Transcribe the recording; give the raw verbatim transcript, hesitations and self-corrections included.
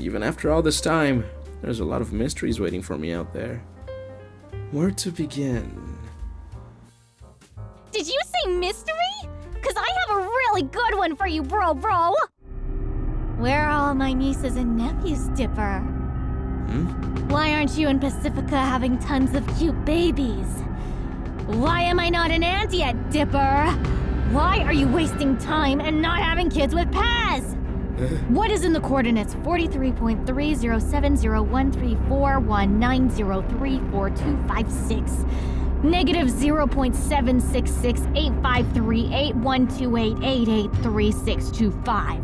Even after all this time, there's a lot of mysteries waiting for me out there. Where to begin? Did you say mystery? Because I have a really good one for you, bro, bro! Where are all my nieces and nephews, Dipper? Hmm? Why aren't you and Pacifica having tons of cute babies? Why am I not an aunt yet, Dipper? Why are you wasting time and not having kids with Paz? What is in the coordinates forty-three point three zero seven zero one three four one nine zero three four two five six, negative zero point seven six six eight five three eight one two eight eight eight three six two five?